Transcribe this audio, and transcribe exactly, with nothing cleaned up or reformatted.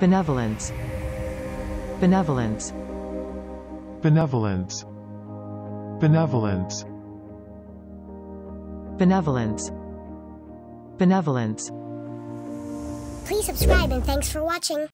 Benevolence. Benevolence. Benevolence. Benevolence. Benevolence. Benevolence. Please subscribe and thanks for watching.